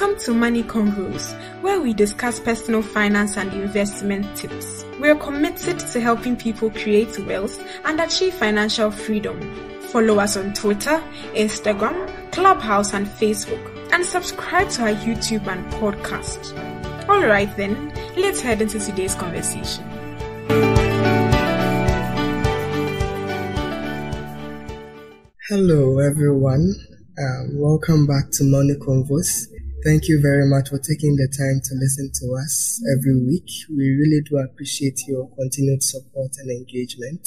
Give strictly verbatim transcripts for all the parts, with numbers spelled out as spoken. Welcome to Money Convos, where we discuss personal finance and investment tips. We're committed to helping people create wealth and achieve financial freedom. Follow us on Twitter, Instagram, Clubhouse and Facebook, and subscribe to our YouTube and podcast. Alright then, let's head into today's conversation. Hello everyone, um, welcome back to Money Convos. Thank you very much for taking the time to listen to us every week. We really do appreciate your continued support and engagement.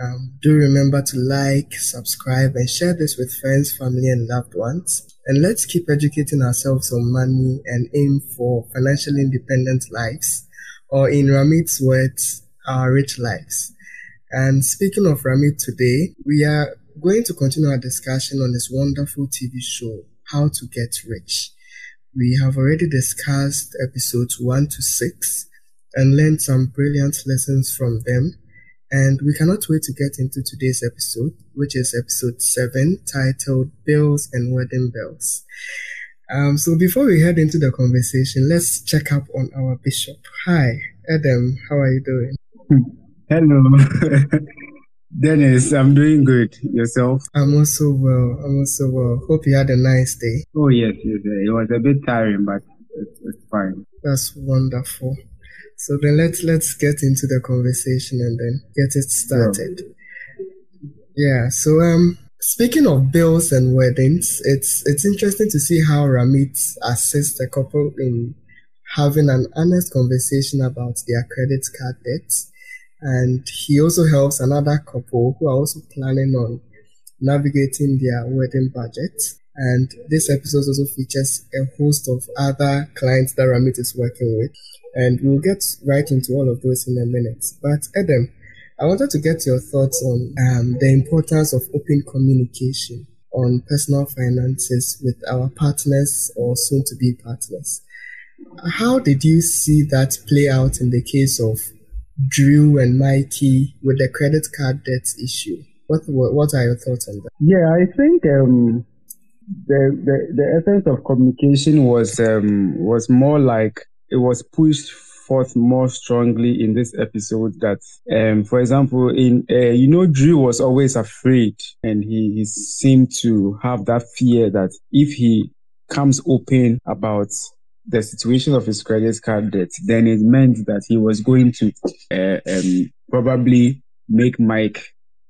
Um, do remember to like, subscribe, and share this with friends, family, and loved ones. And let's keep educating ourselves on money and aim for financially independent lives, or in Ramit's words, our rich lives. And speaking of Ramit today, we are going to continue our discussion on this wonderful T V show, How to Get Rich. We have already discussed episodes one to six and learned some brilliant lessons from them. And we cannot wait to get into today's episode, which is episode seven, titled Bills and Wedding Bells. Um, so before we head into the conversation, let's check up on our bishop. Hi, Adam. How are you doing? Hello. Dennis, I'm doing good. Yourself? I'm also well. I'm also well. Hope you had a nice day. Oh, yes, yes. It was a bit tiring, but it's, it's fine. That's wonderful. So then let's let's get into the conversation and then get it started. Yeah. yeah so um, speaking of bills and weddings, it's it's interesting to see how Ramit assists a couple in having an honest conversation about their credit card debts. And he also helps another couple who are also planning on navigating their wedding budget. And this episode also features a host of other clients that Ramit is working with. And we'll get right into all of those in a minute. But Adam, I wanted to get your thoughts on um, the importance of open communication on personal finances with our partners or soon-to-be partners. How did you see that play out in the case of Drew and Mikey with the credit card debt issue? What what are your thoughts on that? Yeah, I think um, the, the the essence of communication was um, was more like it was pushed forth more strongly in this episode. That, um, for example, in uh, you know, Drew was always afraid, and he, he seemed to have that fear that if he comes open about the situation of his credit card debt, then it meant that he was going to uh, um, probably make Mike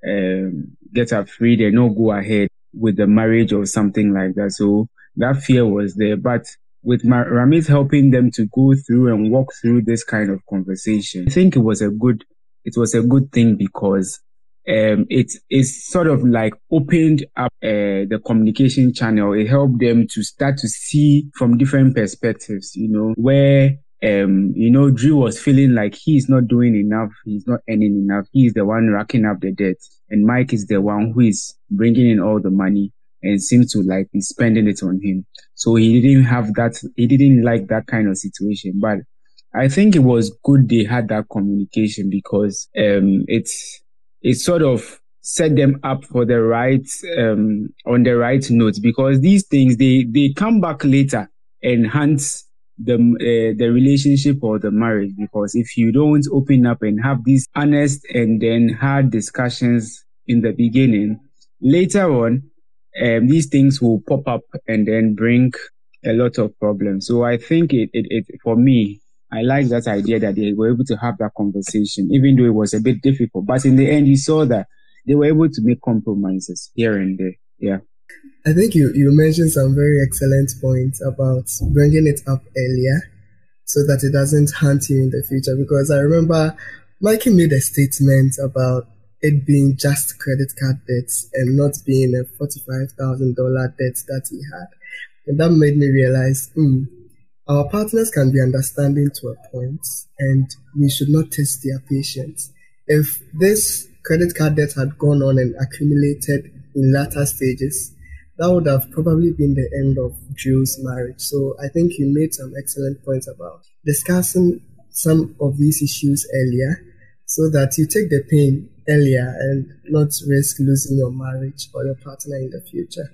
um, get afraid and not go ahead with the marriage or something like that. So that fear was there. But with Mar- Ramit helping them to go through and walk through this kind of conversation, I think it was a good, it was a good thing because um, it it's sort of like opened up uh, the communication channel. It helped them to start to see from different perspectives, you know, where, um, you know, Drew was feeling like he's not doing enough. He's not earning enough. He's the one racking up the debt. And Mike is the one who is bringing in all the money and seems to like be spending it on him. So he didn't have that. He didn't like that kind of situation, but I think it was good they had that communication because, um, it's, it sort of set them up for the right, um, on the right note, because these things, they, they come back later and enhance the, uh, the relationship or the marriage. Because if you don't open up and have these honest and then hard discussions in the beginning, later on, um, these things will pop up and then bring a lot of problems. So I think it, it, it, for me, I like that idea that they were able to have that conversation, even though it was a bit difficult. But in the end, you saw that they were able to make compromises here and there. Yeah. I think you, you mentioned some very excellent points about bringing it up earlier so that it doesn't haunt you in the future. Because I remember Mikey made a statement about it being just credit card debts and not being a forty-five thousand dollars debt that he had. And that made me realize, hmm, our partners can be understanding to a point, and we should not test their patience. If this credit card debt had gone on and accumulated in latter stages, that would have probably been the end of Drew's marriage. So I think you made some excellent points about discussing some of these issues earlier so that you take the pain earlier and not risk losing your marriage or your partner in the future.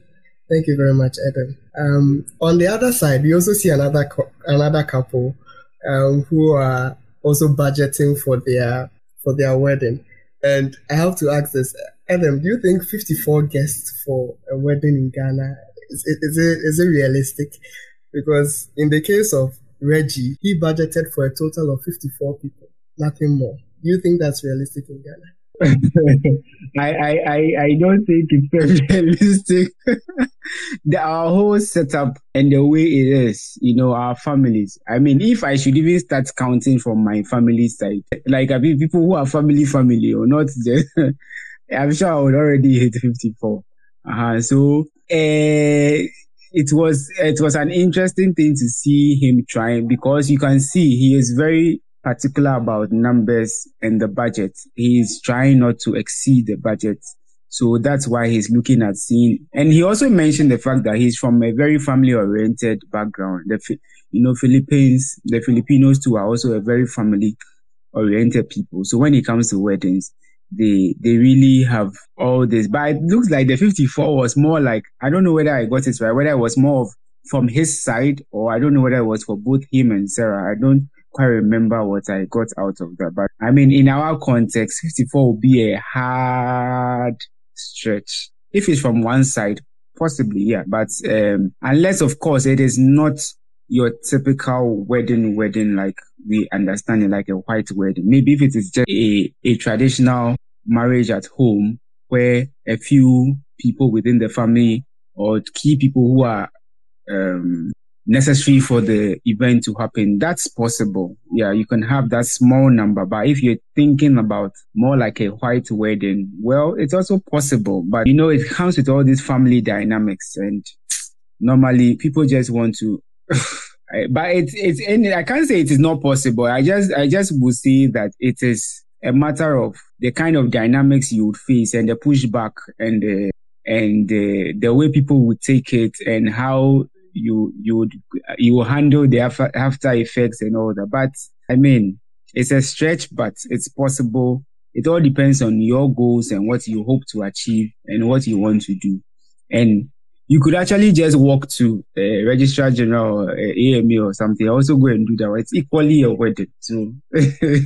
Thank you very much, Eden. Um, on the other side, we also see another co- another couple um, who are also budgeting for their for their wedding. And I have to ask this, Eden, do you think fifty-four guests for a wedding in Ghana, is, is, it, is it realistic? Because in the case of Reggie, he budgeted for a total of fifty-four people, nothing more. Do you think that's realistic in Ghana? I, I, I, I don't think it's realistic. The, our whole setup and the way it is, you know, our families. I mean, if I should even start counting from my family side, like I mean, people who are family, family or not, I'm sure I would already hit fifty-four. Uh-huh. So uh, it was it was an interesting thing to see him trying, because you can see he is very particular about numbers and the budget. He's trying not to exceed the budget. So that's why he's looking at seeing. And he also mentioned the fact that he's from a very family-oriented background. The, you know, Philippines, the Filipinos too are also a very family-oriented people. So when it comes to weddings, they they really have all this. But it looks like the fifty-four was more like, I don't know whether I got it right, whether it was more of from his side, or I don't know whether it was for both him and Sarah. I don't quite remember what I got out of that. But I mean, in our context, fifty-four will be a hard stretch. If it's from one side, possibly, yeah. But um, unless, of course, it is not your typical wedding, wedding like we understand it, like a white wedding. Maybe if it is just a, a traditional marriage at home where a few people within the family or key people who are um necessary for the event to happen, that's possible. Yeah, you can have that small number. But if you're thinking about more like a white wedding, well, it's also possible. But, you know, it comes with all these family dynamics. And normally people just want to... But it's... it's and I can't say it is not possible. I just, I just would say that it is a matter of the kind of dynamics you would face and the pushback and the, and the, the way people would take it and how... you you would you will handle the after, after effects and all that. But I mean, it's a stretch, but it's possible. It all depends on your goals and what you hope to achieve and what you want to do. And you could actually just walk to a registrar general or A M A or something. Also go and do that. It's equally a wedding. So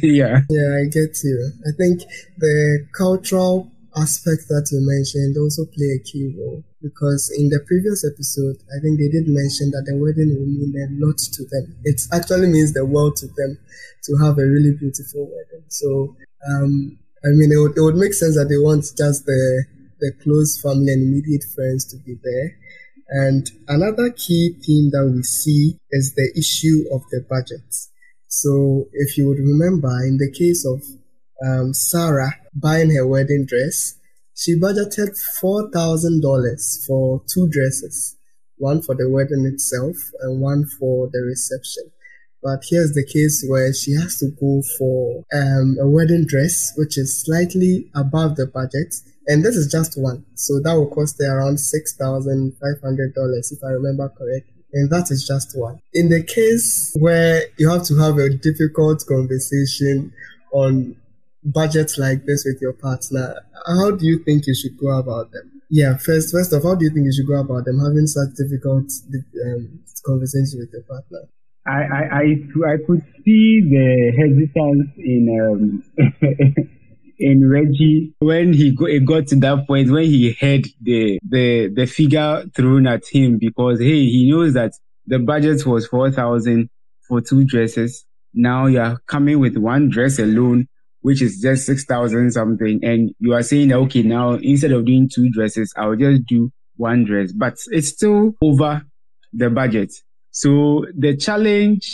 yeah. Yeah, I get you. I think the cultural aspect that you mentioned also play a key role, because in the previous episode, I think they did mention that the wedding will mean a lot to them. It actually means the world to them to have a really beautiful wedding. So, um, I mean, it would, it would make sense that they want just the, the close family and immediate friends to be there. And another key theme that we see is the issue of the budget. So if you would remember, in the case of Um, Sarah buying her wedding dress, she budgeted four thousand dollars for two dresses, one for the wedding itself and one for the reception. But here's the case where she has to go for um, a wedding dress which is slightly above the budget, and this is just one. So that will cost her around six thousand five hundred dollars if I remember correctly. And that is just one. In the case where you have to have a difficult conversation on budgets like this with your partner, how do you think you should go about them? Yeah, first first of all, how do you think you should go about them, having such difficult um, conversations with your partner? I, I, I, I could see the hesitance in um, in Reggie when he go, it got to that point when he heard the, the the figure thrown at him, because hey, he knows that the budget was four thousand dollars for two dresses. Now you're coming with one dress alone, which is just six thousand something. And you are saying, that, okay, now instead of doing two dresses, I'll just do one dress. But it's still over the budget. So the challenge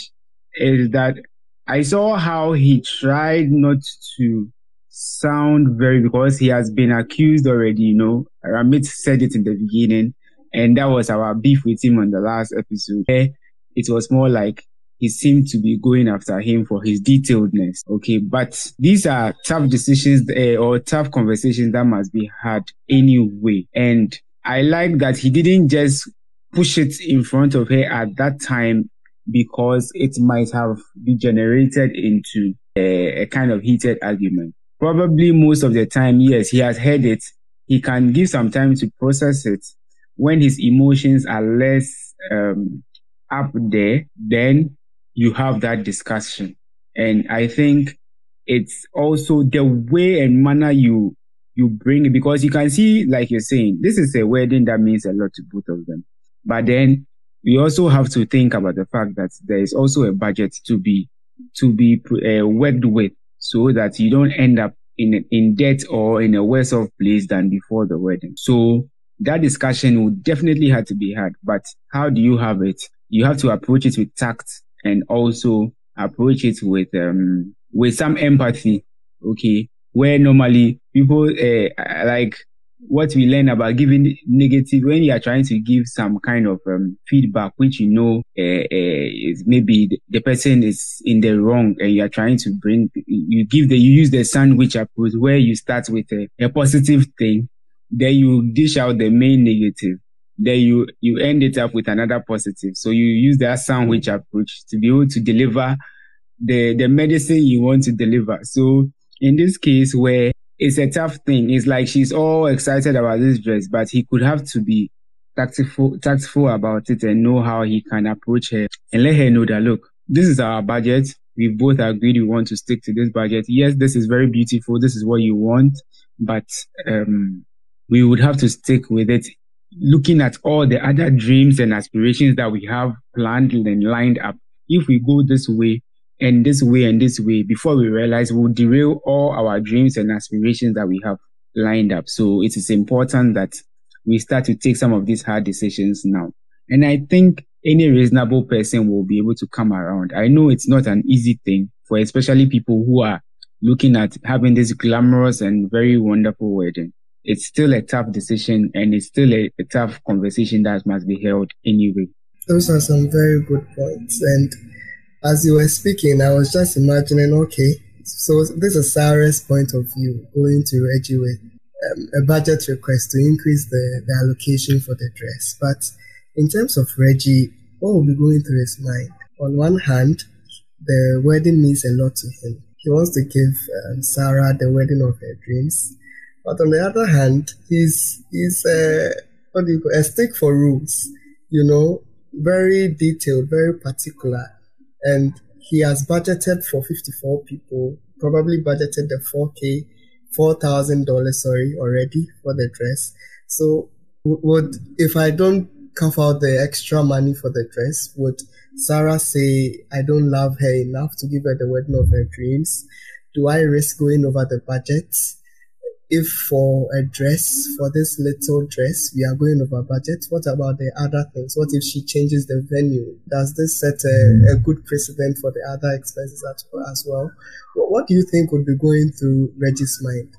is that I saw how he tried not to sound very, because he has been accused already, you know. Ramit said it in the beginning, and that was our beef with him on the last episode. It was more like, he seemed to be going after him for his detailedness. Okay, but these are tough decisions uh, or tough conversations that must be had anyway. And I like that he didn't just push it in front of her at that time, because it might have degenerated into a, a kind of heated argument. Probably most of the time, yes, he has heard it. He can give some time to process it. when his emotions are less um, up there, then you have that discussion. And I think it's also the way and manner you you bring it, because you can see, like you're saying, this is a wedding that means a lot to both of them. But then we also have to think about the fact that there is also a budget to be to be uh, worked with, so that you don't end up in in debt or in a worse off place than before the wedding. So that discussion would definitely have to be had. But how do you have it? You have to approach it with tact, and also approach it with um with some empathy, okay? Where normally people uh, like what we learn about giving negative, when you are trying to give some kind of um, feedback, which you know uh, uh, is maybe the person is in the wrong, and you are trying to bring, you give the, you use the sandwich approach, where you start with a, a positive thing, then you dish out the main negative, then you you end it up with another positive. So you use that sandwich approach to be able to deliver the the medicine you want to deliver. So in this case, where it's a tough thing, it's like she's all excited about this dress, but he could have to be tactful, tactful about it, and know how he can approach her and let her know that, look, this is our budget. We both agreed we want to stick to this budget. Yes, this is very beautiful. This is what you want, but um, we would have to stick with it, looking at all the other dreams and aspirations that we have planned and lined up. If we go this way, and this way, and this way, before we realize, we'll derail all our dreams and aspirations that we have lined up. So it is important that we start to take some of these hard decisions now. And I think any reasonable person will be able to come around. I know it's not an easy thing for especially people who are looking at having this glamorous and very wonderful wedding. It's still a tough decision, and it's still a, a tough conversation that must be held anyway. Those are some very good points. And as you were speaking, I was just imagining, okay, so this is Sarah's point of view, going to Reggie with um, a budget request to increase the, the allocation for the dress. But in terms of Reggie, what will be going through his mind? On one hand, the wedding means a lot to him. He wants to give um, Sarah the wedding of her dreams. But on the other hand, he's, he's uh, what do you call, a stick for rules, you know, very detailed, very particular. And he has budgeted for fifty-four people, probably budgeted the four K, four thousand dollars, sorry, already for the dress. So would, if I don't cough out the extra money for the dress, would Sarah say, I don't love her enough to give her the wedding of her dreams? Do I risk going over the budget? If for a dress, for this little dress, we are going over budget, what about the other things? What if she changes the venue? Does this set a, a good precedent for the other expenses as well? What do you think would be going through Reggie's mind?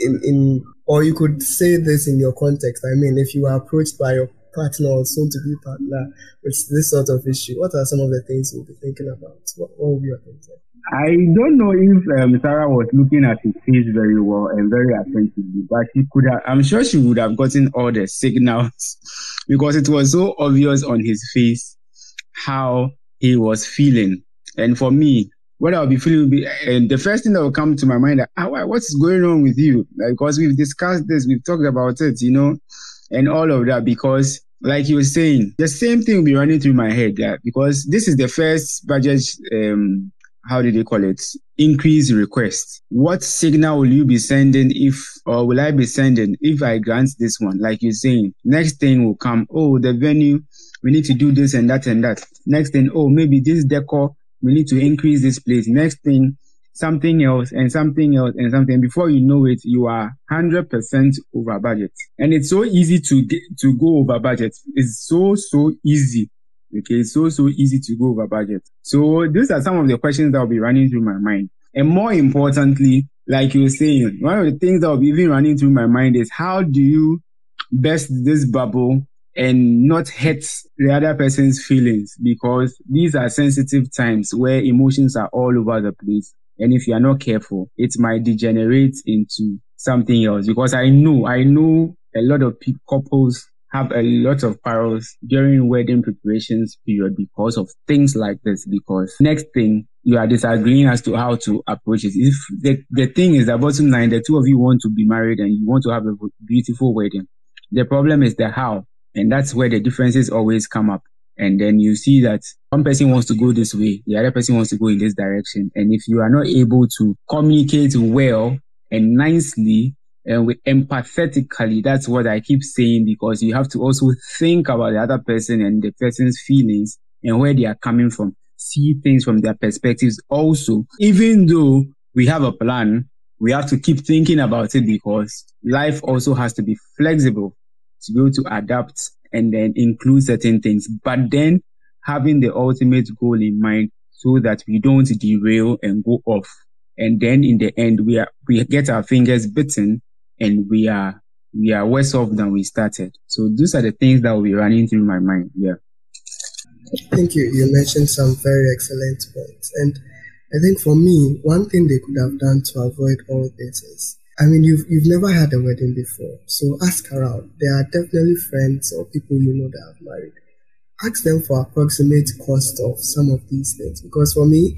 In, in, or you could say this in your context. I mean, if you are approached by your partner or soon-to-be partner with this sort of issue, what are some of the things you'll be thinking about? What, what will be your thoughts? I don't know if um, Sarah was looking at his face very well and very attentively, but she could have, I'm sure she would have gotten all the signals because it was so obvious on his face how he was feeling. And for me, what I'll be feeling, be, and the first thing that will come to my mind, ah, what's going on with you? Like, because we've discussed this, we've talked about it, you know, and all of that, because like you were saying, the same thing will be running through my head, yeah, because this is the first budget, um, how did they call it? Increase request. What signal will you be sending if, or will I be sending if I grant this one? Like you're saying, next thing will come, oh, the venue, we need to do this and that and that. Next thing, oh, maybe this decor, we need to increase this place. Next thing, something else and something else and something. Before you know it, you are one hundred percent over budget. And it's so easy to to go over budget. It's so, so easy. Okay, it's so, so easy to go over budget. So these are some of the questions that will be running through my mind. And more importantly, like you were saying, one of the things that will be even running through my mind is how do you burst this bubble and not hurt the other person's feelings? Because these are sensitive times where emotions are all over the place. And if you are not careful, it might degenerate into something else. Because I know, I know a lot of pe- couples have a lot of quarrels during wedding preparations period because of things like this. Because next thing, you are disagreeing as to how to approach it. If the, the thing is the bottom line, the two of you want to be married and you want to have a beautiful wedding. The problem is the how. And that's where the differences always come up. And then you see that one person wants to go this way, the other person wants to go in this direction. And if you are not able to communicate well and nicely and with empathetically, that's what I keep saying, because you have to also think about the other person and the person's feelings and where they are coming from. See things from their perspectives also. Even though we have a plan, we have to keep thinking about it, because life also has to be flexible to be able to adapt and then include certain things. But then having the ultimate goal in mind so that we don't derail and go off. And then in the end, we are, we get our fingers bitten and we are, we are worse off than we started. So these are the things that will be running through my mind. Yeah. Thank you. You mentioned some very excellent points. And I think for me, one thing they could have done to avoid all this is, I mean, you've, you've never had a wedding before, so ask around. There are definitely friends or people you know that have married. Ask them for approximate cost of some of these things. Because for me,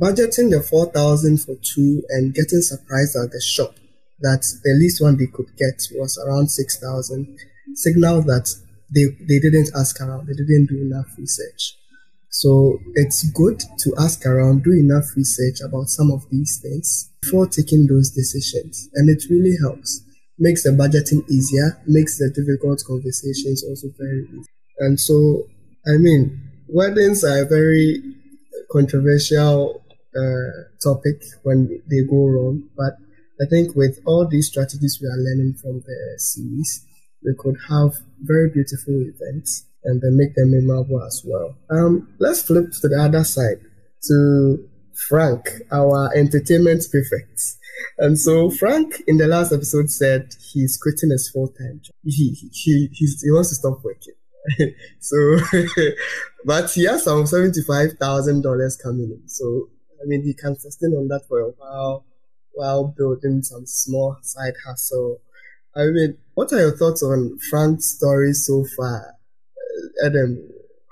budgeting the four thousand dollars for two and getting surprised at the shop that the least one they could get was around six thousand dollars signal that they, they didn't ask around. They didn't do enough research. So it's good to ask around, do enough research about some of these things before taking those decisions. And it really helps. Makes the budgeting easier, makes the difficult conversations also very easy. And so, I mean, weddings are a very controversial uh, topic when they go wrong. But I think with all these strategies we are learning from the series, we could have very beautiful events and then make them memorable as well. Um, let's flip to the other side, to Frank, our entertainment prefect. And so Frank, in the last episode, said he's quitting his full-time job. He, he, he's, he wants to stop working. So, but he has some seventy-five thousand dollars coming in. So, I mean, he can sustain on that for a while, while building some small side hustle. I mean, what are your thoughts on Frank's story so far? Adam,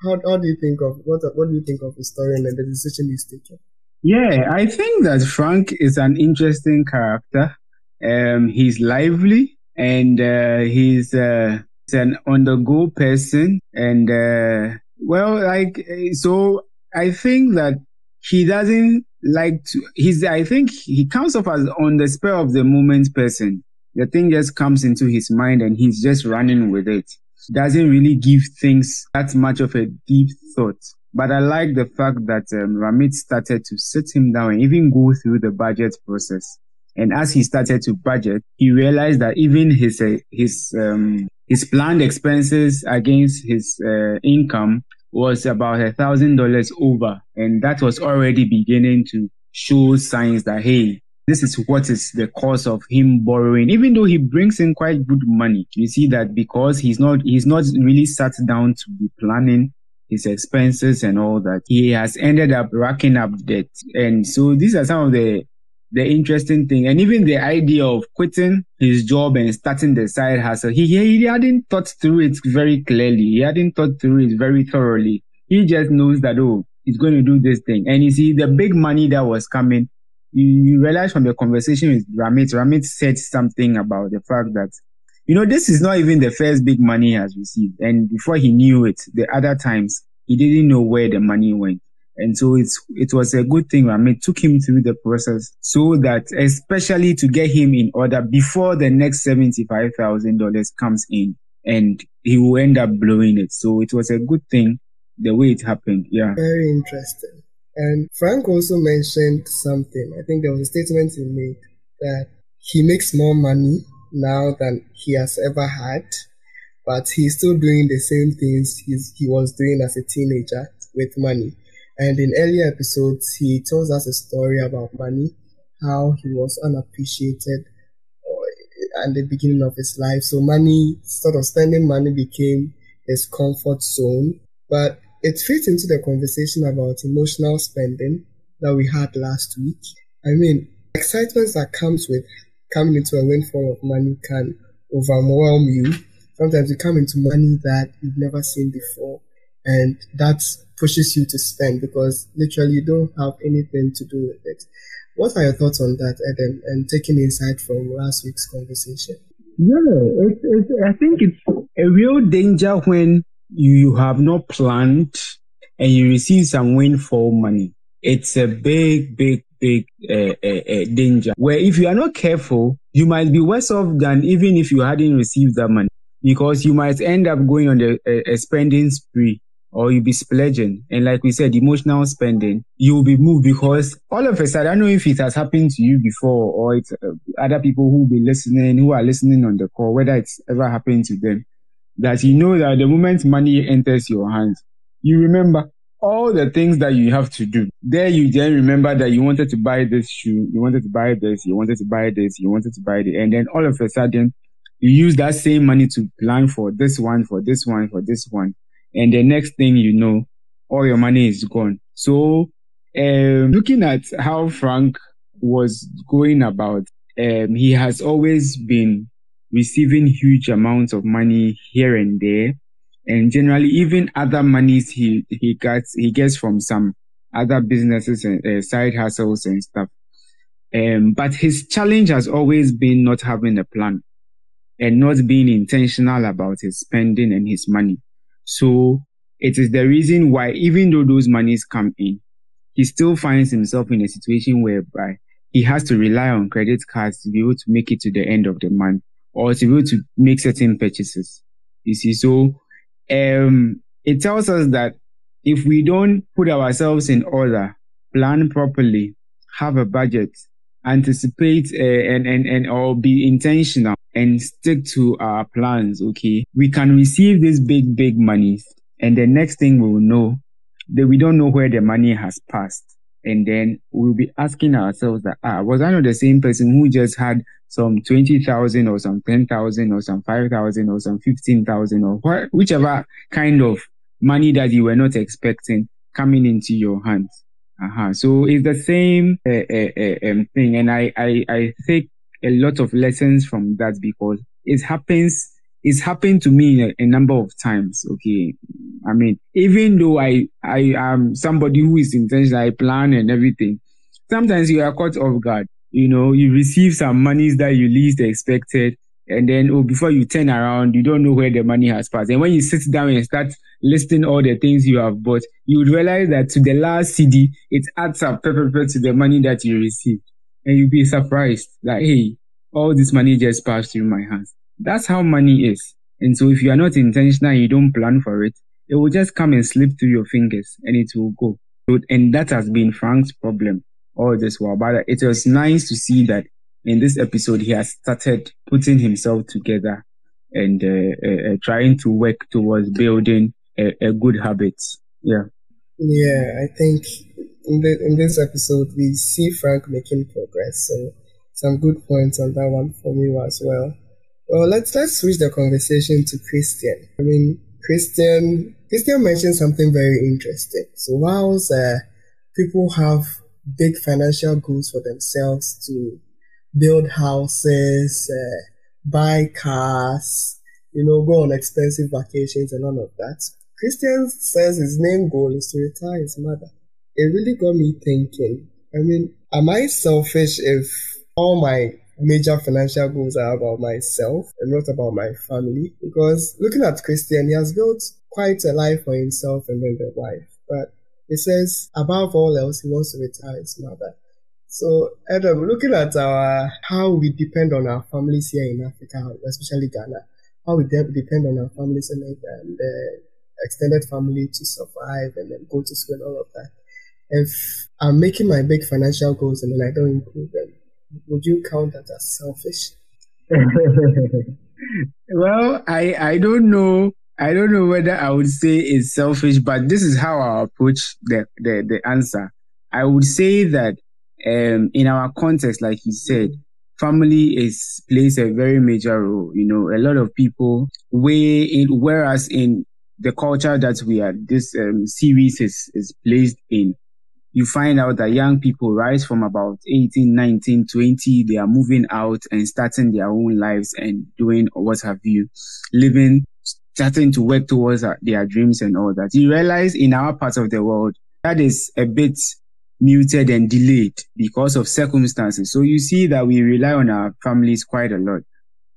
how, how do you think of what what do you think of his story and the decision he's taking? Yeah, I think that Frank is an interesting character. Um, he's lively and uh, he's, uh, he's an on-the-go person. And uh, well, like so, I think that he doesn't like to. He's I think he comes off as on the spur of the moment person. The thing just comes into his mind and he's just running with it. Doesn't really give things that much of a deep thought. But I like the fact that um, Ramit started to sit him down and even go through the budget process. And as he started to budget, he realized that even his uh, his um, his planned expenses against his uh, income was about a thousand dollars over, and that was already beginning to show signs that hey, this is what is the cause of him borrowing, even though he brings in quite good money. You see that because he's not he's not really sat down to be planning his expenses and all that. He has ended up racking up debt. And so these are some of the, the interesting things. And even the idea of quitting his job and starting the side hustle, he, he hadn't thought through it very clearly. He hadn't thought through it very thoroughly. He just knows that, oh, he's going to do this thing. And you see the big money that was coming, you realize from the conversation with Ramit, Ramit said something about the fact that, you know, this is not even the first big money he has received. And before he knew it, the other times, he didn't know where the money went. And so it's it was a good thing Ramit took him through the process so that, especially to get him in order before the next seventy-five thousand dollars comes in and he will end up blowing it. So it was a good thing the way it happened. Yeah. Very interesting. And Frank also mentioned something. I think there was a statement he made that he makes more money now than he has ever had, but he's still doing the same things he's, he was doing as a teenager with money. And in earlier episodes, he tells us a story about money, how he was unappreciated at the beginning of his life. So money, sort of spending money became his comfort zone. But it fits into the conversation about emotional spending that we had last week. I mean, excitement that comes with coming into a windfall of money can overwhelm you. Sometimes you come into money that you've never seen before, and that pushes you to spend because literally you don't have anything to do with it. What are your thoughts on that, Adam, and taking insight from last week's conversation? Yeah, it, it, I think it's a real danger when you have not planned and you receive some windfall money. It's a big, big, big uh, uh, uh, danger where if you are not careful, you might be worse off than even if you hadn't received that money, because you might end up going on a, a, a spending spree, or you'll be splurging. And like we said, emotional spending, you'll be moved because all of a sudden, I don't know if it has happened to you before or it's uh, other people who be listening, who are listening on the call, whether it's ever happened to them, that you know that the moment money enters your hands, you remember all the things that you have to do. There you then remember that you wanted to buy this shoe, you wanted to buy this, you wanted to buy this, you wanted to buy this. And then all of a sudden, you use that same money to plan for this one, for this one, for this one. And the next thing you know, all your money is gone. So um, looking at how Frank was going about, um, he has always been receiving huge amounts of money here and there. And generally, even other monies he, he gets, he gets from some other businesses and uh, side hustles and stuff. Um, but his challenge has always been not having a plan and not being intentional about his spending and his money. So it is the reason why, even though those monies come in, he still finds himself in a situation whereby he has to rely on credit cards to be able to make it to the end of the month or to be able to make certain purchases. You see, so um, it tells us that if we don't put ourselves in order, plan properly, have a budget, anticipate uh, and, and, and or be intentional and stick to our plans, okay? We can receive this big, big money. And the next thing we will know that we don't know where the money has passed. And then we'll be asking ourselves that, ah, was I not the same person who just had some twenty thousand or some ten thousand or some five thousand or some fifteen thousand or wh- whichever kind of money that you were not expecting coming into your hands? Uh-huh. So it's the same uh, uh, um, thing. And I, I, I think a lot of lessons from that, because it happens, it's happened to me a, a number of times. Okay. I mean, even though I, I am somebody who is intentional, I plan and everything, sometimes you are caught off guard. You know, you receive some monies that you least expected. And then, oh, before you turn around, you don't know where the money has passed. And when you sit down and start listing all the things you have bought, you would realize that to the last C D, it adds up perfectly to the money that you received. And you'll be surprised that, hey, all this money just passed through my hands. That's how money is. And so if you are not intentional, you don't plan for it, it will just come and slip through your fingers and it will go. And that has been Frank's problem all this while. But it was nice to see that in this episode, he has started putting himself together and uh, uh, uh, trying to work towards building a, a good habit. Yeah. Yeah, I think in the, in this episode, we see Frank making progress. So some good points on that one from you as well. Well, let's let's switch the conversation to Christian. I mean, Christian, Christian mentioned something very interesting. So whilst uh, people have big financial goals for themselves to build houses, uh, buy cars, you know, go on expensive vacations and all of that, Christian says his main goal is to retire his mother. It really got me thinking. I mean, am I selfish if all my major financial goals are about myself and not about my family? Because looking at Christian, he has built quite a life for himself and then the wife. But he says, above all else, he wants to retire his mother. So, Adam, looking at our how we depend on our families here in Africa, especially Ghana, how we de- depend on our families and the extended family to survive and then go to school and all of that. If I'm making my big financial goals and then I don't include them, would you count that as selfish? Well, I, I don't know. I don't know whether I would say it's selfish, but this is how I approach the, the, the answer. I would say that Um, in our context, like you said, family is plays a very major role. You know, a lot of people weigh it, whereas in the culture that we are, this um, series is, is placed in, you find out that young people rise from about eighteen, nineteen, twenty, they are moving out and starting their own lives and doing what have you, living, starting to work towards their dreams and all that. You realize in our part of the world, that is a bit muted and delayed because of circumstances. So you see that we rely on our families quite a lot.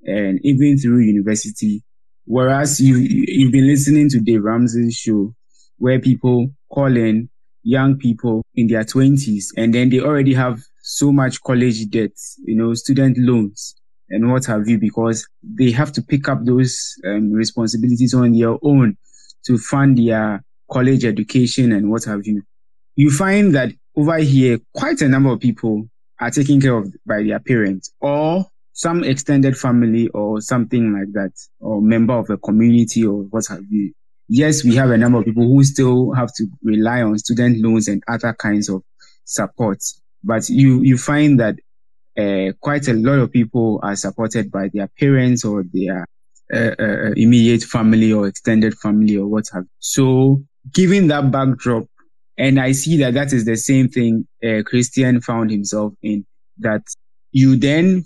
And even through university, Whereas you, you've been listening to Dave Ramsey's show where people call in, young people in their twenties, and then they already have so much college debt, you know, student loans and what have you, because they have to pick up those um, responsibilities on their own to fund their college education and what have you. You find that over here, quite a number of people are taken care of by their parents or some extended family or something like that, or member of the community or what have you. Yes, we have a number of people who still have to rely on student loans and other kinds of support. But you, you find that uh, quite a lot of people are supported by their parents or their uh, uh, immediate family or extended family or what have you. So given that backdrop, and I see that that is the same thing uh, Christian found himself in, that you then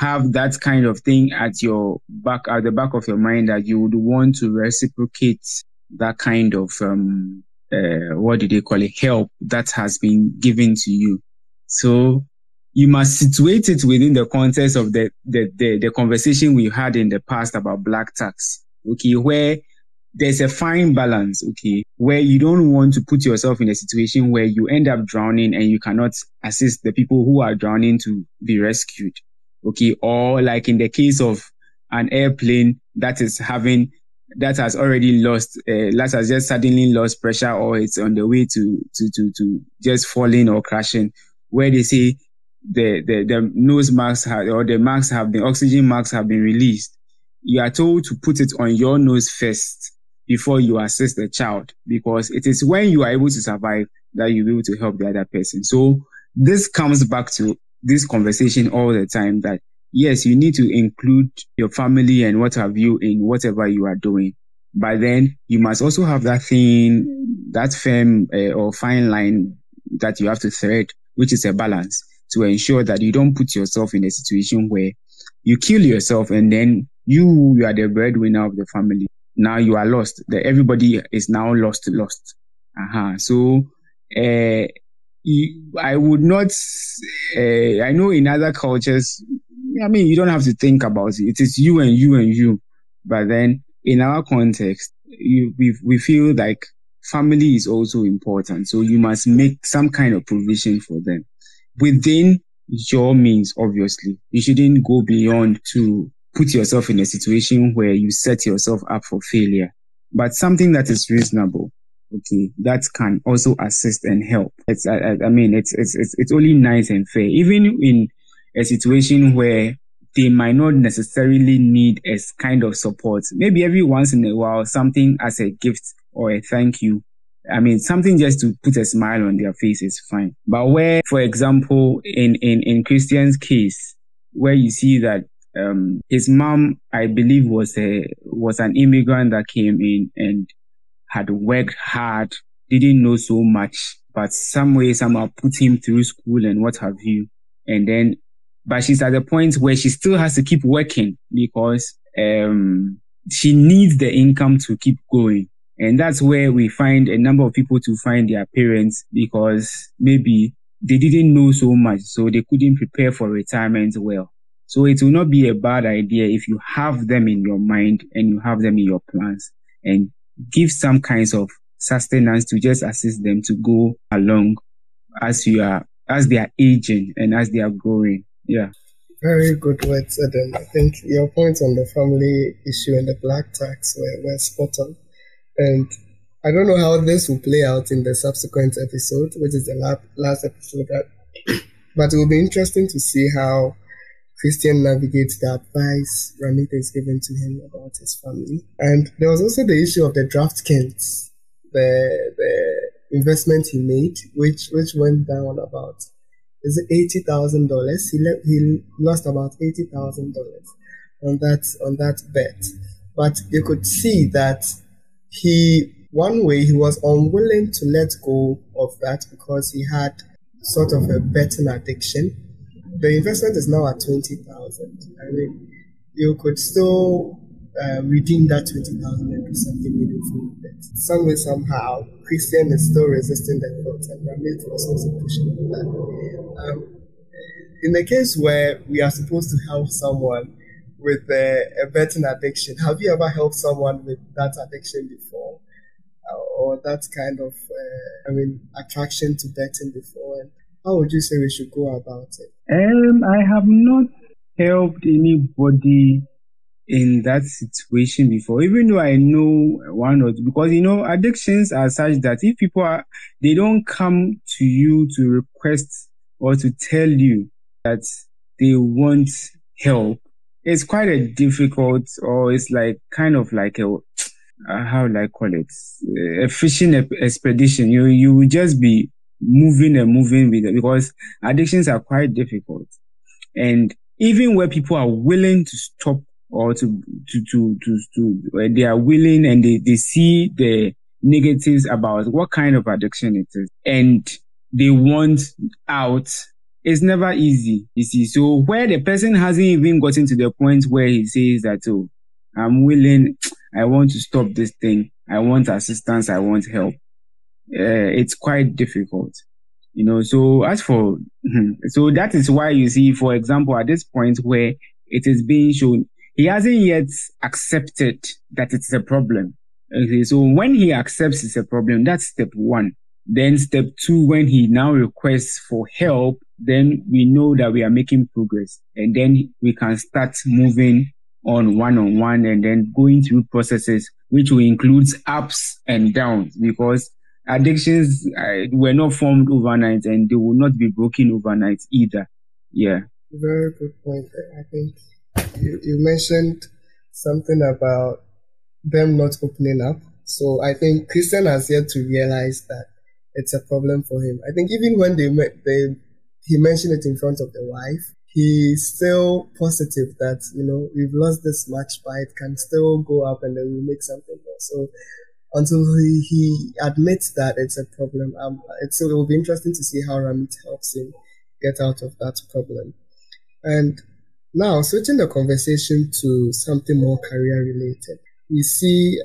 have that kind of thing at your back, at the back of your mind, that you would want to reciprocate that kind of, um, uh, what do they call it? help that has been given to you. So you must situate it within the context of the, the, the, the conversation we had in the past about black tax. Okay. Where there's a fine balance, okay, where you don't want to put yourself in a situation where you end up drowning and you cannot assist the people who are drowning to be rescued, okay? Or like in the case of an airplane that is having, that has already lost, uh, that has just suddenly lost pressure, or it's on the way to, to, to, to just falling or crashing, where they say the, the, the nose masks have, or the masks have been, oxygen masks have been released. You are told to put it on your nose first before you assist the child, because it is when you are able to survive that you'll be able to help the other person. So this comes back to this conversation all the time, that yes, you need to include your family and what have you in whatever you are doing. But then you must also have that thing, that firm uh, or fine line that you have to thread, which is a balance, to ensure that you don't put yourself in a situation where you kill yourself and then you, you are the breadwinner of the family. Now you are lost. The, everybody is now lost, lost. Uh-huh. So, uh, you, I would not, uh, I know in other cultures, I mean, you don't have to think about it. It is you and you and you. But then in our context, you, we, we feel like family is also important. So you must make some kind of provision for them within your means, obviously. You shouldn't go beyond to put yourself in a situation where you set yourself up for failure, but something that is reasonable, okay, that can also assist and help. It's, I, I mean, it's, it's, it's, it's only nice and fair, even in a situation where they might not necessarily need a kind of support. Maybe every once in a while, something as a gift or a thank you. I mean, something just to put a smile on their face is fine. But where, for example, in, in, in Christian's case, where you see that Um, his mom, I believe, was a, was an immigrant that came in and had worked hard, didn't know so much, but some way, somehow put him through school and what have you. And then, but she's at the point where she still has to keep working because, um, she needs the income to keep going. And that's where we find a number of people to find their parents, because maybe they didn't know so much, so they couldn't prepare for retirement well. So it will not be a bad idea if you have them in your mind and you have them in your plans, and give some kinds of sustenance to just assist them to go along as you are, as they are aging and as they are growing. Yeah. Very good words, Adam. I think your points on the family issue and the black tax were, were spot on. And I don't know how this will play out in the subsequent episode, which is the last, last episode, but it will be interesting to see how Christian navigates the advice Ramit is given to him about his family. And there was also the issue of the DraftKings, the the investment he made, which which went down about, is it eighty thousand dollars? He le- he lost about eighty thousand dollars on that on that bet. But you could see that he one way he was unwilling to let go of that because he had sort of a betting addiction. The investment is now at twenty thousand dollars. I mean, you could still uh, redeem that twenty thousand dollars and do something meaningful with it. Some way, somehow, Christian is still resisting the thought, and Ramit was also pushing on that. Um, in the case where we are supposed to help someone, with uh, a betting addiction. Have you ever helped someone with that addiction before, uh, or that kind of, uh, I mean, attraction to betting before? And how would you say we should go about it? Um, I have not helped anybody in that situation before, even though I know one or two, because, you know, addictions are such that if people are, they don't come to you to request or to tell you that they want help, it's quite a difficult, or it's like kind of like a, uh, how do I call it? A fishing expedition. You, you will just be moving and moving with it, because addictions are quite difficult. And even where people are willing to stop, or to, to, to, to, to, they are willing, and they, they see the negatives about what kind of addiction it is, and they want out. It's never easy, you see. So where the person hasn't even gotten to the point where he says that, oh, I'm willing, I want to stop this thing, I want assistance, I want help, uh, it's quite difficult. You know, so as for, so that is why you see, for example, at this point where it is being shown, he hasn't yet accepted that it's a problem. Okay, so when he accepts it's a problem, that's step one. Then step two, when he now requests for help, then we know that we are making progress. And then we can start moving on one-on-one, and then going through processes, which will include ups and downs, because addictions uh, were not formed overnight, and they will not be broken overnight either. Yeah. Very good point. I think You, you mentioned something about them not opening up. So I think Christian has yet to realize that it's a problem for him. I think even when they, they he mentioned it in front of the wife, he's still positive that, you know, we've lost this much, but it can still go up and then we make something more. So until he, he admits that it's a problem, um, it's, so it will be interesting to see how Ramit helps him get out of that problem. And now, switching the conversation to something more career-related, we see,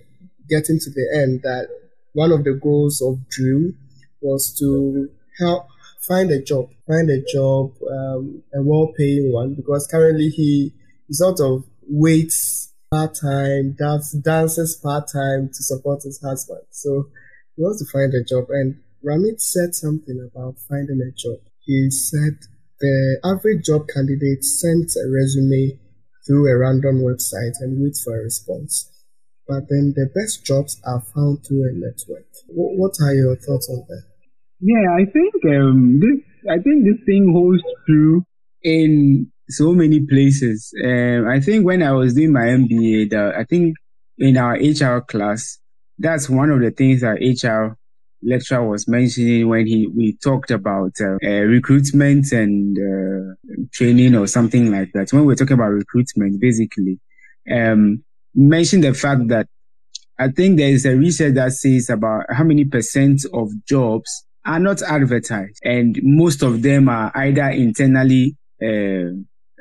getting to the end, that one of the goals of Drew was to help find a job, find a job, um, a well-paying one, because currently he sort of waits part-time, dance, dances part-time to support his husband. So he wants to find a job, and Ramit said something about finding a job. He said, the average job candidate sends a resume through a random website and waits for a response. But then the best jobs are found through a network. W- what are your thoughts on that? Yeah, I think um, this. I think this thing holds true in so many places. Um, I think when I was doing my M B A, the, I think in our H R class, that's one of the things that H R lecturer was mentioning when he we talked about uh, uh, recruitment and uh, training or something like that. When we're talking about recruitment, basically, um, mentioned the fact that I think there is a research that says about how many percent of jobs are not advertised, and most of them are either internally, uh,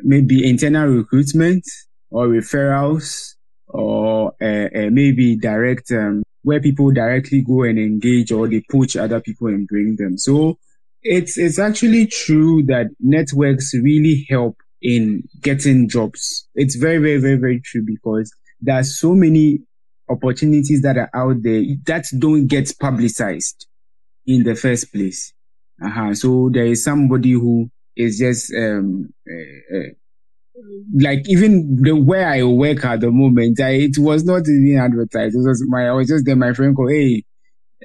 maybe internal recruitment or referrals, or uh, uh, maybe direct. Um, where people directly go and engage, or they poach other people and bring them. So it's it's actually true that networks really help in getting jobs. It's very, very, very, very true, because there are so many opportunities that are out there that don't get publicized in the first place. Uh-huh. So there is somebody who is just um, uh, uh, like even the where I work at the moment, I, it was not even advertised. It was my, I was just there. My friend called, "Hey,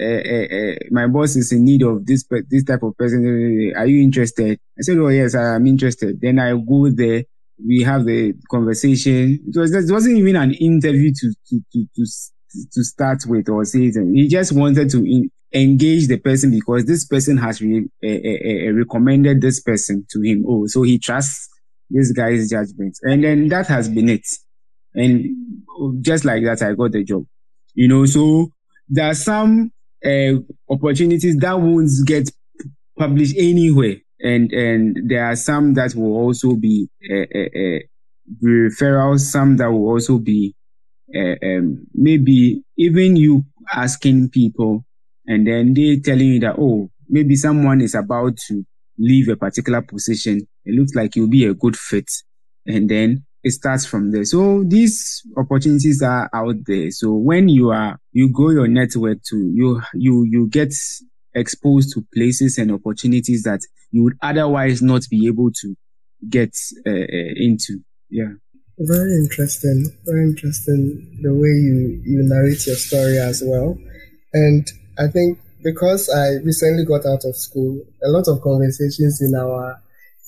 uh, uh, uh, my boss is in need of this this type of person. Are you interested?" I said, "Oh yes, I am interested." Then I go there. We have the conversation. It was it wasn't even an interview to to to to, to start with or say. He just wanted to in, engage the person because this person has re, uh, uh, uh, recommended this person to him. Oh, so he trusts this guy's judgment. And then that has been it. And just like that, I got the job. You know, so there are some uh, opportunities that won't get published anywhere. And and there are some that will also be uh, uh, uh, referrals, some that will also be uh, um, maybe even you asking people and then they telling you that, oh, maybe someone is about to leave a particular position. It looks like you'll be a good fit. And then it starts from there. So these opportunities are out there. So when you are, you grow your network to, you, you, you get exposed to places and opportunities that you would otherwise not be able to get uh, into. Yeah. Very interesting. Very interesting the way you, you narrate your story as well. And I think because I recently got out of school, a lot of conversations in our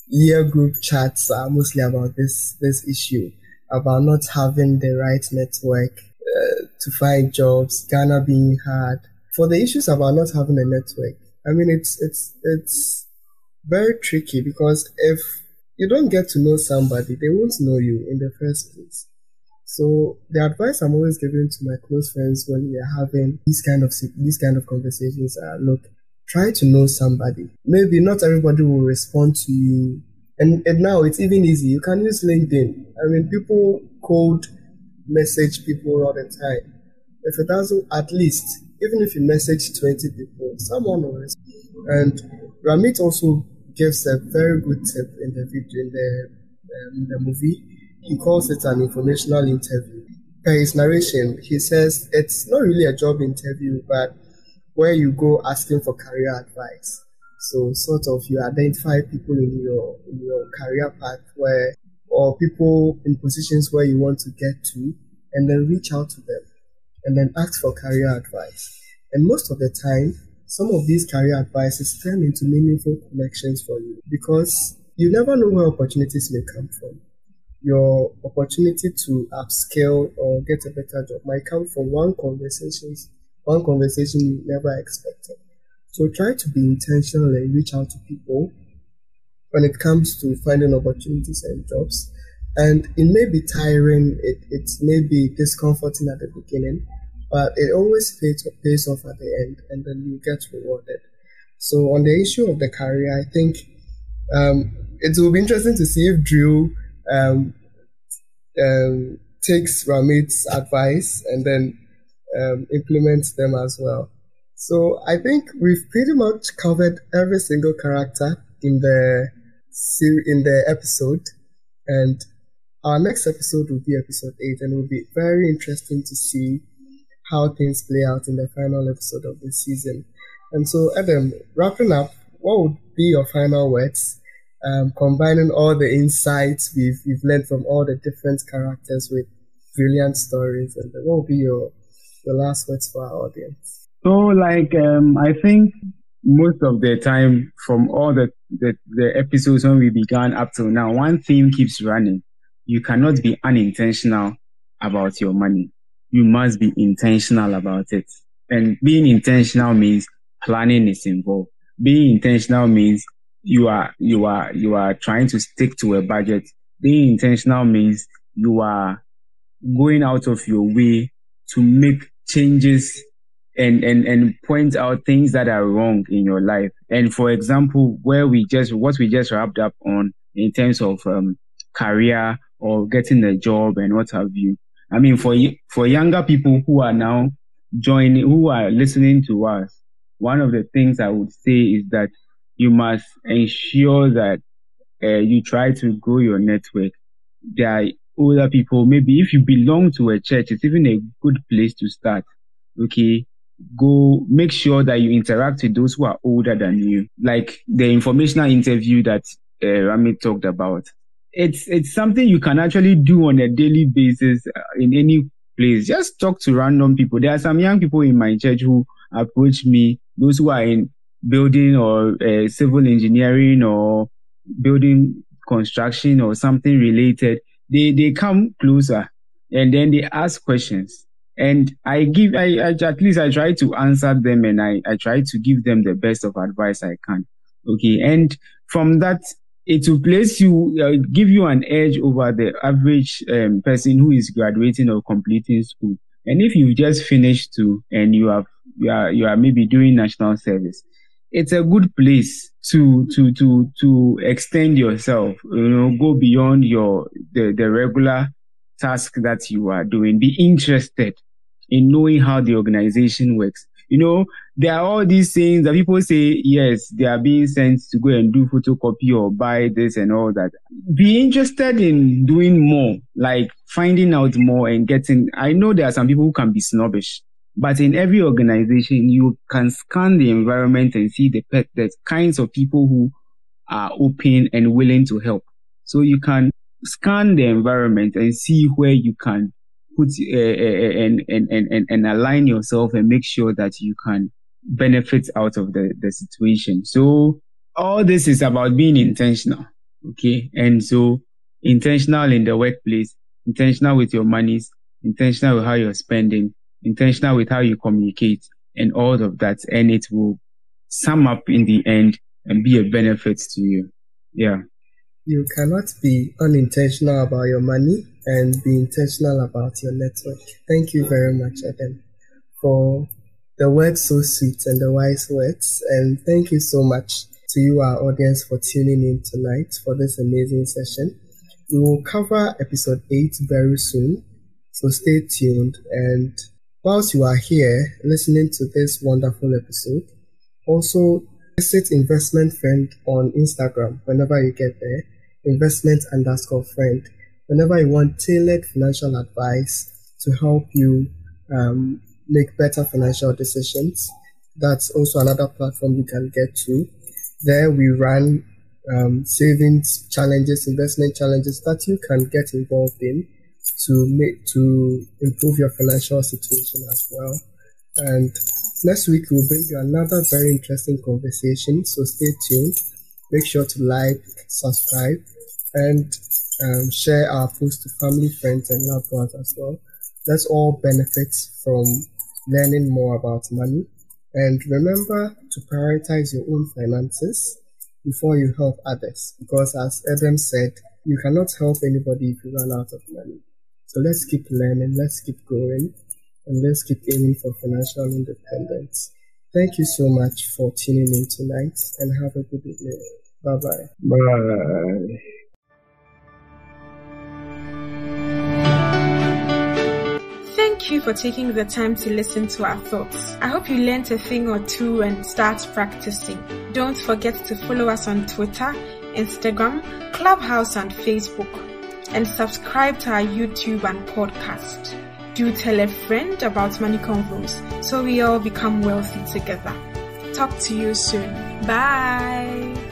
year group chats are mostly about this this issue, about not having the right network uh, to find jobs, Ghana being hard. For the issues about not having a network, I mean, it's it's it's very tricky because if you don't get to know somebody, they won't know you in the first place. So the advice I'm always giving to my close friends when we are having these kind of these kind of conversations are, look, try to know somebody. Maybe not everybody will respond to you. And, and now it's even easy. You can use LinkedIn. I mean, people cold message people all the time. If it doesn't, at least, even if you message twenty people, someone will respond. And Ramit also gives a very good tip in the video, in the, um, the movie. He calls it an informational interview. Per his narration, he says it's not really a job interview, but where you go asking for career advice. So sort of you identify people in your in your career path where, or people in positions where you want to get to, and then reach out to them and then ask for career advice. And most of the time, some of these career advices turn into meaningful connections for you because you never know where opportunities may come from. Your opportunity to upscale or get a better job might come from one conversation One conversation you never expected. So try to be intentional and reach out to people when it comes to finding opportunities and jobs. And it may be tiring, it, it may be discomforting at the beginning, but it always pays, pays off at the end, and then you get rewarded. So on the issue of the career, I think um, it will be interesting to see if Drew um, um, takes Ramit's advice and then Um, implement them as well. So I think we've pretty much covered every single character in the series, in the episode, and our next episode will be episode eight, and it will be very interesting to see how things play out in the final episode of this season. And so, Adam, wrapping up, what would be your final words, um, combining all the insights we've we've learned from all the different characters with brilliant stories, and what will be your the last words for our audience? So, like, um, I think most of the time from all the, the, the episodes when we began up till now, one theme keeps running. You cannot be unintentional about your money. You must be intentional about it. And being intentional means planning is involved. Being intentional means you are, you are, you are trying to stick to a budget. Being intentional means you are going out of your way to make changes and, and, and point out things that are wrong in your life. And for example, where we just, what we just wrapped up on in terms of um, career or getting a job and what have you. I mean, for, for younger people who are now joining, who are listening to us, one of the things I would say is that you must ensure that uh, you try to grow your network. There are older people, maybe if you belong to a church, it's even a good place to start. Okay, go make sure that you interact with those who are older than you. Like the informational interview that uh, Ramit talked about, it's it's something you can actually do on a daily basis uh, in any place. Just talk to random people. There are some young people in my church who approach me, those who are in building or uh, civil engineering or building construction or something related. They they come closer and then they ask questions, and I give I, I at least I try to answer them, and I, I try to give them the best of advice I can. Okay, and from that it will place you uh, give you an edge over the average um, person who is graduating or completing school. And if you've just finished too, and you have you are you are maybe doing national service, it's a good place to to to to extend yourself, you know, go beyond your the, the regular task that you are doing. Be interested in knowing how the organization works. You know, there are all these things that people say, yes, they are being sent to go and do photocopy or buy this and all that. Be interested in doing more, like finding out more and getting. I know there are some people who can be snobbish, but in every organization, you can scan the environment and see the, the kinds of people who are open and willing to help. So you can scan the environment and see where you can put uh, and, and, and, and align yourself and make sure that you can benefit out of the, the situation. So all this is about being intentional. Okay. And so intentional in the workplace, intentional with your monies, intentional with how you're spending, intentional with how you communicate and all of that. And it will sum up in the end and be a benefit to you. Yeah. You cannot be unintentional about your money and be intentional about your network. Thank you very much, Adam, for the words so sweet and the wise words. And thank you so much to you, our audience, for tuning in tonight for this amazing session. We will cover episode eight very soon, so stay tuned. And whilst you are here listening to this wonderful episode, also visit Investment Friend on Instagram whenever you get there, investment underscore friend, whenever you want tailored financial advice to help you um, make better financial decisions. That's also another platform you can get to. There we run um, savings challenges, investment challenges that you can get involved in to make, to improve your financial situation as well. And next week, we'll bring you another very interesting conversation, so stay tuned. Make sure to like, subscribe, and um, share our post to family, friends, and loved ones as well. Let's all benefit from learning more about money. And remember to prioritize your own finances before you help others, because as Adam said, you cannot help anybody if you run out of money. So let's keep learning, let's keep growing, and let's keep aiming for financial independence. Thank you so much for tuning in tonight, and have a good evening. Bye-bye. Bye. Thank you for taking the time to listen to our thoughts. I hope you learned a thing or two and start practicing. Don't forget to follow us on Twitter, Instagram, Clubhouse, and Facebook, and subscribe to our YouTube and podcast. Do tell a friend about Money Convos so we all become wealthy together. Talk to you soon. Bye.